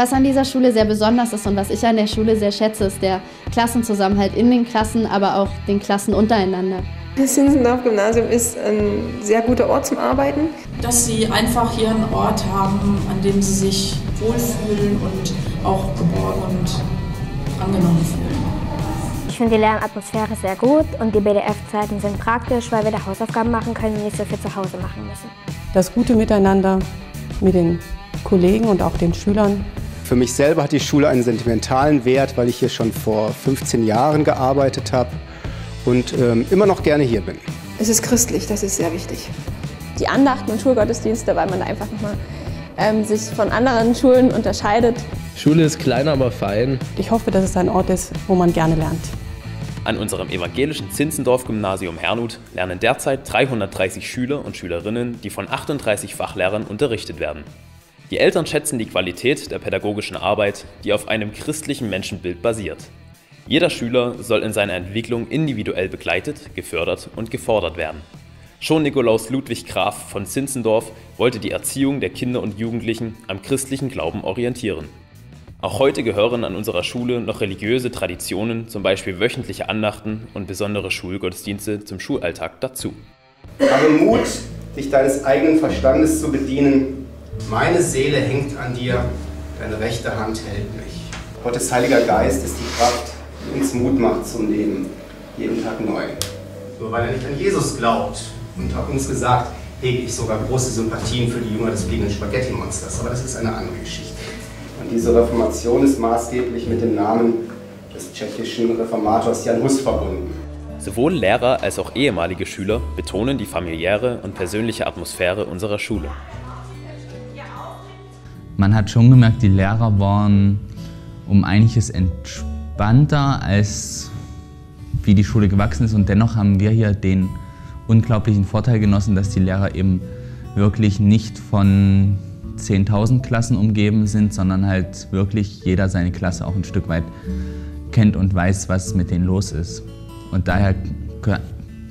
Was an dieser Schule sehr besonders ist und was ich an der Schule sehr schätze, ist der Klassenzusammenhalt in den Klassen, aber auch den Klassen untereinander. Das Zinzendorf-Gymnasium ist ein sehr guter Ort zum Arbeiten. Dass sie einfach hier einen Ort haben, an dem sie sich wohlfühlen und auch geborgen und angenommen fühlen. Ich finde die Lernatmosphäre sehr gut und die BDF-Zeiten sind praktisch, weil wir da Hausaufgaben machen können und nicht so viel zu Hause machen müssen. Das gute Miteinander mit den Kollegen und auch den Schülern. Für mich selber hat die Schule einen sentimentalen Wert, weil ich hier schon vor 15 Jahren gearbeitet habe und immer noch gerne hier bin. Es ist christlich, das ist sehr wichtig. Die Andachten und Schulgottesdienste, weil man einfach nochmal sich von anderen Schulen unterscheidet. Schule ist klein, aber fein. Ich hoffe, dass es ein Ort ist, wo man gerne lernt. An unserem evangelischen Zinzendorf-Gymnasium Herrnhut lernen derzeit 330 Schüler und Schülerinnen, die von 38 Fachlehrern unterrichtet werden. Die Eltern schätzen die Qualität der pädagogischen Arbeit, die auf einem christlichen Menschenbild basiert. Jeder Schüler soll in seiner Entwicklung individuell begleitet, gefördert und gefordert werden. Schon Nikolaus Ludwig Graf von Zinzendorf wollte die Erziehung der Kinder und Jugendlichen am christlichen Glauben orientieren. Auch heute gehören an unserer Schule noch religiöse Traditionen, zum Beispiel wöchentliche Andachten und besondere Schulgottesdienste zum Schulalltag dazu. Habe Mut, dich deines eigenen Verstandes zu bedienen. Meine Seele hängt an dir, deine rechte Hand hält mich. Gottes Heiliger Geist ist die Kraft, die uns Mut macht zum Leben, jeden Tag neu. Nur weil er nicht an Jesus glaubt, und hat uns gesagt, hege ich sogar große Sympathien für die Jünger des fliegenden Spaghetti-Monsters. Aber das ist eine andere Geschichte. Und diese Reformation ist maßgeblich mit dem Namen des tschechischen Reformators Jan Hus verbunden. Sowohl Lehrer als auch ehemalige Schüler betonen die familiäre und persönliche Atmosphäre unserer Schule. Man hat schon gemerkt, die Lehrer waren um einiges entspannter, als wie die Schule gewachsen ist. Und dennoch haben wir hier den unglaublichen Vorteil genossen, dass die Lehrer eben wirklich nicht von 10.000 Klassen umgeben sind, sondern halt wirklich jeder seine Klasse auch ein Stück weit kennt und weiß, was mit denen los ist. Und daher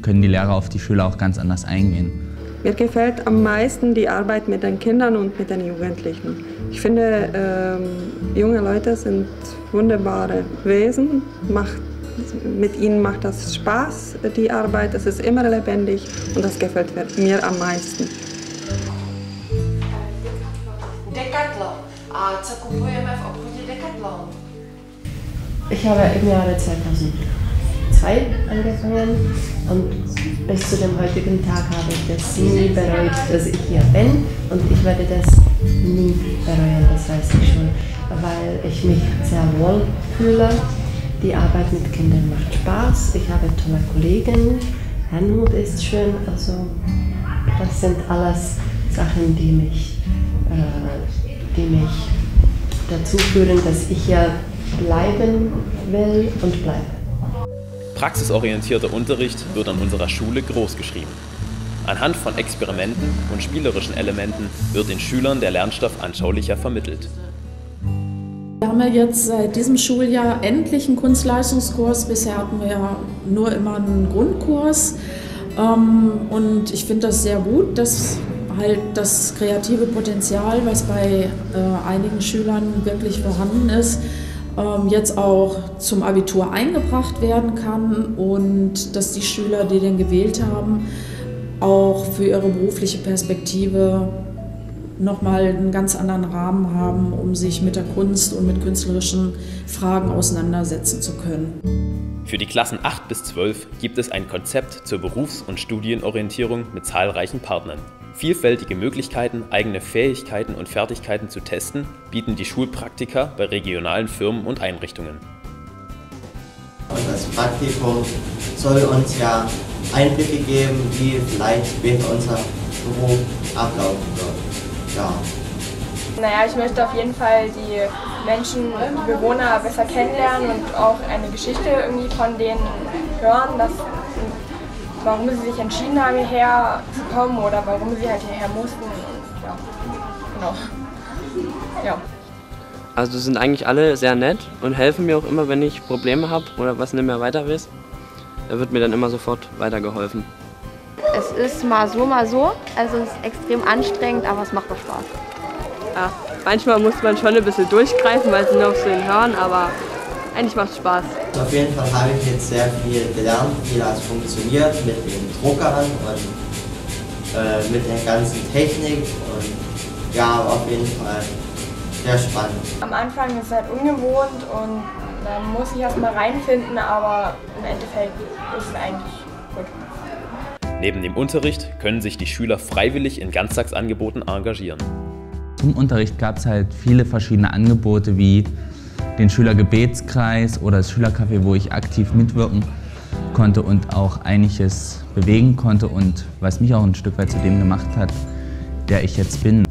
können die Lehrer auf die Schüler auch ganz anders eingehen. Mir gefällt am meisten die Arbeit mit den Kindern und mit den Jugendlichen. Ich finde, junge Leute sind wunderbare Wesen. Mit ihnen macht das Spaß, die Arbeit. Es ist immer lebendig und das gefällt mir am meisten. Ich habe im Jahre 2002 angefangen und bis zu dem heutigen Tag habe ich das nie bereut, dass ich hier bin, und ich werde das nie bereuen, das weiß ich schon, weil ich mich sehr wohl fühle. Die Arbeit mit Kindern macht Spaß, ich habe tolle Kollegen, Herrnhut ist schön, also das sind alles Sachen, die mich dazu führen, dass ich ja bleiben will und bleibe. Praxisorientierter Unterricht wird an unserer Schule großgeschrieben. Anhand von Experimenten und spielerischen Elementen wird den Schülern der Lernstoff anschaulicher vermittelt. Wir haben ja jetzt seit diesem Schuljahr endlich einen Kunstleistungskurs. Bisher hatten wir ja nur immer einen Grundkurs. Und ich finde das sehr gut, dass halt das kreative Potenzial, was bei einigen Schülern wirklich vorhanden ist, jetzt auch zum Abitur eingebracht werden kann und dass die Schüler, die den gewählt haben, auch für ihre berufliche Perspektive nochmal einen ganz anderen Rahmen haben, um sich mit der Kunst und mit künstlerischen Fragen auseinandersetzen zu können. Für die Klassen 8 bis 12 gibt es ein Konzept zur Berufs- und Studienorientierung mit zahlreichen Partnern. Vielfältige Möglichkeiten, eigene Fähigkeiten und Fertigkeiten zu testen, bieten die Schulpraktika bei regionalen Firmen und Einrichtungen. Und das Praktikum soll uns ja Einblicke geben, wie vielleicht später unser Beruf ablaufen wird. Ja. Naja, ich möchte auf jeden Fall die Menschen, die Bewohner besser kennenlernen und auch eine Geschichte irgendwie von denen hören, warum sie sich entschieden haben, hierher zu kommen oder warum sie halt hierher mussten. Ja. Genau. Ja. Also sind eigentlich alle sehr nett und helfen mir auch immer, wenn ich Probleme habe oder was nicht mehr weiter weiß. Da wird mir dann immer sofort weitergeholfen. Es ist mal so, mal so. Also es ist extrem anstrengend, aber es macht doch Spaß. Ja. Manchmal muss man schon ein bisschen durchgreifen, weil sie noch so hören, aber eigentlich macht es Spaß. Auf jeden Fall habe ich jetzt sehr viel gelernt, wie das funktioniert mit den Druckern und mit der ganzen Technik. Und ja, auf jeden Fall sehr spannend. Am Anfang ist es halt ungewohnt und man muss sich erstmal reinfinden, aber im Endeffekt ist es eigentlich gut. Neben dem Unterricht können sich die Schüler freiwillig in Ganztagsangeboten engagieren. Im Unterricht gab es halt viele verschiedene Angebote wie den Schülergebetskreis oder das Schülercafé, wo ich aktiv mitwirken konnte und auch einiges bewegen konnte und was mich auch ein Stück weit zu dem gemacht hat, der ich jetzt bin.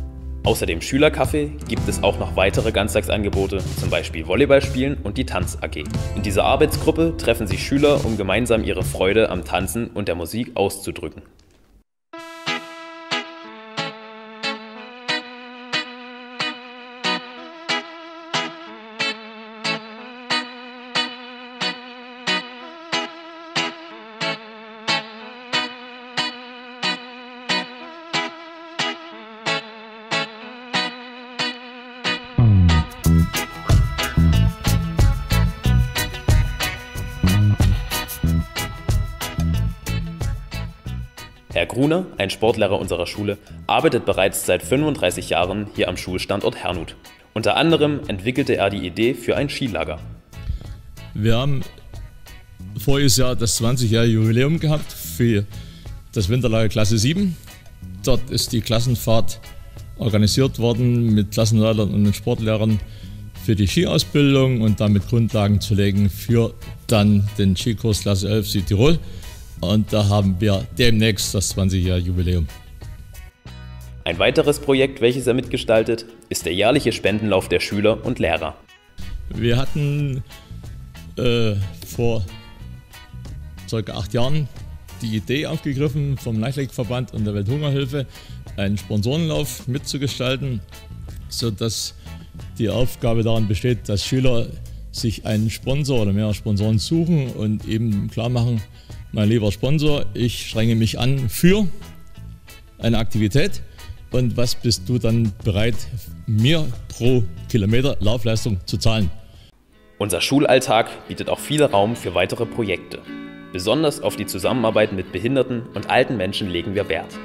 Außer dem Schülercafé gibt es auch noch weitere Ganztagsangebote, zum Beispiel Volleyballspielen und die Tanz-AG. In dieser Arbeitsgruppe treffen sich Schüler, um gemeinsam ihre Freude am Tanzen und der Musik auszudrücken. Herr Grune, ein Sportlehrer unserer Schule, arbeitet bereits seit 35 Jahren hier am Schulstandort Herrnhut. Unter anderem entwickelte er die Idee für ein Skilager. Wir haben voriges Jahr das 20-jährige Jubiläum gehabt für das Winterlager Klasse 7. Dort ist die Klassenfahrt organisiert worden mit Klassenleitern und den Sportlehrern für die Skiausbildung und damit Grundlagen zu legen für dann den Skikurs Klasse 11 Südtirol. Und da haben wir demnächst das 20-jährige Jubiläum. Ein weiteres Projekt, welches er mitgestaltet, ist der jährliche Spendenlauf der Schüler und Lehrer. Wir hatten vor ca. 8 Jahren die Idee aufgegriffen, vom Lichtblickverband und der Welthungerhilfe einen Sponsorenlauf mitzugestalten, sodass die Aufgabe daran besteht, dass Schüler sich einen Sponsor oder mehrere Sponsoren suchen und eben klar machen, mein lieber Sponsor, ich strenge mich an für eine Aktivität und was bist du dann bereit, mir pro Kilometer Laufleistung zu zahlen? Unser Schulalltag bietet auch viel Raum für weitere Projekte. Besonders auf die Zusammenarbeit mit behinderten und alten Menschen legen wir Wert.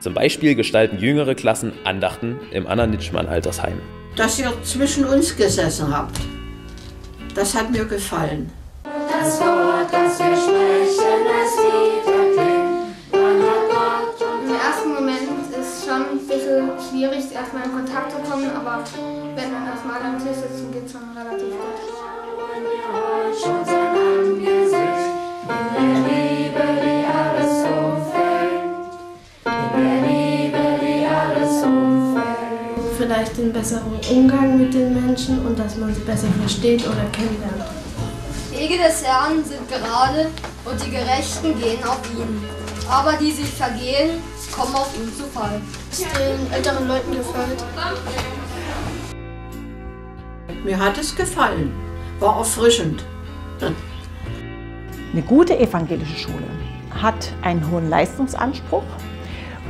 Zum Beispiel gestalten jüngere Klassen Andachten im Anna-Nitschmann-Altersheim. Dass ihr zwischen uns gesessen habt, das hat mir gefallen. Das Wort, das wir sprechen, das wieder klingt, dann hat Gott und im ersten Moment ist es schon ein bisschen schwierig, erstmal in Kontakt zu kommen, aber wenn man das mal am Tisch sitzt, geht es schon relativ gut. Vielleicht den besseren Umgang mit den Menschen und dass man sie besser versteht oder kennenlernt. Die Wege des Herrn sind gerade und die Gerechten gehen auf ihn. Aber die sich vergehen, kommen auf ihn zu Fall. Was den älteren Leuten gefällt. Mir hat es gefallen. War erfrischend. Eine gute evangelische Schule hat einen hohen Leistungsanspruch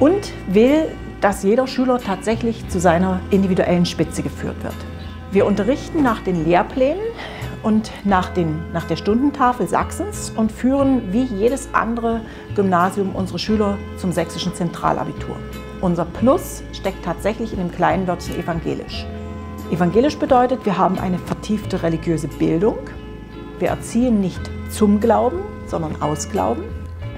und will, dass jeder Schüler tatsächlich zu seiner individuellen Spitze geführt wird. Wir unterrichten nach den Lehrplänen und nach der Stundentafel Sachsens und führen wie jedes andere Gymnasium unsere Schüler zum sächsischen Zentralabitur. Unser Plus steckt tatsächlich in dem kleinen Wörtchen evangelisch. Evangelisch bedeutet, wir haben eine vertiefte religiöse Bildung. Wir erziehen nicht zum Glauben, sondern aus Glauben.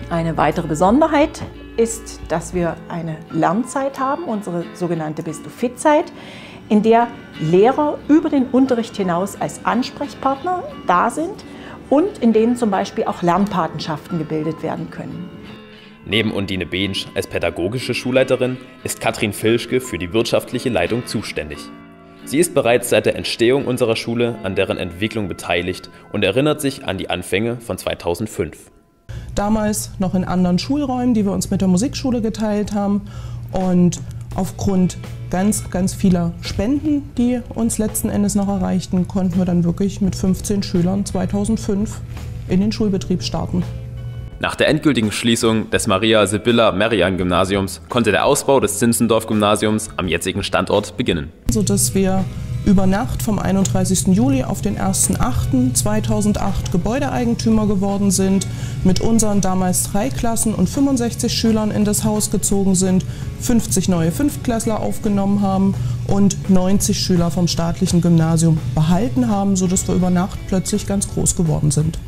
Eine weitere Besonderheit ist, dass wir eine Lernzeit haben, unsere sogenannte Bist-du-fit-Zeit, in der Lehrer über den Unterricht hinaus als Ansprechpartner da sind und in denen zum Beispiel auch Lernpatenschaften gebildet werden können. Neben Undine Behnsch als pädagogische Schulleiterin ist Katrin Filschke für die wirtschaftliche Leitung zuständig. Sie ist bereits seit der Entstehung unserer Schule an deren Entwicklung beteiligt und erinnert sich an die Anfänge von 2005. Damals noch in anderen Schulräumen, die wir uns mit der Musikschule geteilt haben und aufgrund ganz vieler Spenden, die uns letzten Endes noch erreichten, konnten wir dann wirklich mit 15 Schülern 2005 in den Schulbetrieb starten. Nach der endgültigen Schließung des Maria-Sibylla-Merian-Gymnasiums konnte der Ausbau des Zinzendorf-Gymnasiums am jetzigen Standort beginnen. Sodass wir über Nacht vom 31. Juli auf den 1.8.2008 Gebäudeeigentümer geworden sind, mit unseren damals 3 Klassen und 65 Schülern in das Haus gezogen sind, 50 neue Fünftklässler aufgenommen haben und 90 Schüler vom staatlichen Gymnasium behalten haben, sodass wir über Nacht plötzlich ganz groß geworden sind.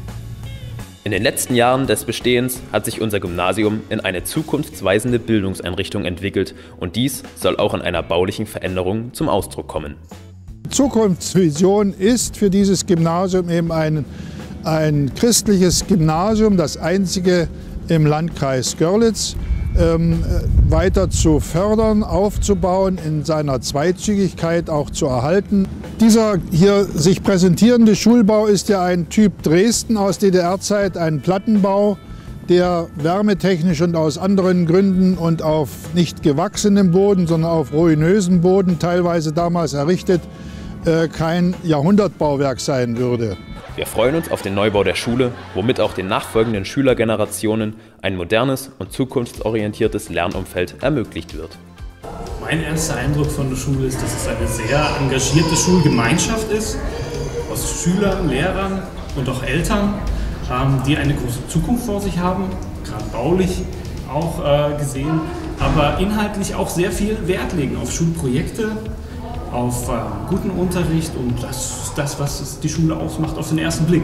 In den letzten Jahren des Bestehens hat sich unser Gymnasium in eine zukunftsweisende Bildungseinrichtung entwickelt und dies soll auch in einer baulichen Veränderung zum Ausdruck kommen. Zukunftsvision ist für dieses Gymnasium eben ein christliches Gymnasium, das einzige im Landkreis Görlitz, weiter zu fördern, aufzubauen, in seiner Zweizügigkeit auch zu erhalten. Dieser hier sich präsentierende Schulbau ist ja ein Typ Dresden aus DDR-Zeit, ein Plattenbau, der wärmetechnisch und aus anderen Gründen und auf nicht gewachsenem Boden, sondern auf ruinösem Boden, teilweise damals errichtet, kein Jahrhundertbauwerk sein würde. Wir freuen uns auf den Neubau der Schule, womit auch den nachfolgenden Schülergenerationen ein modernes und zukunftsorientiertes Lernumfeld ermöglicht wird. Mein erster Eindruck von der Schule ist, dass es eine sehr engagierte Schulgemeinschaft ist, aus Schülern, Lehrern und auch Eltern, die eine große Zukunft vor sich haben, gerade baulich auch gesehen, aber inhaltlich auch sehr viel Wert legen auf Schulprojekte, auf guten Unterricht und das ist das, was die Schule ausmacht auf den ersten Blick.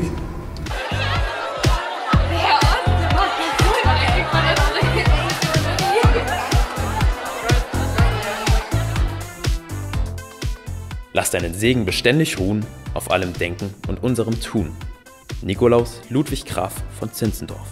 Lass deinen Segen beständig ruhen, auf allem Denken und unserem Tun. Nikolaus Ludwig Graf von Zinzendorf.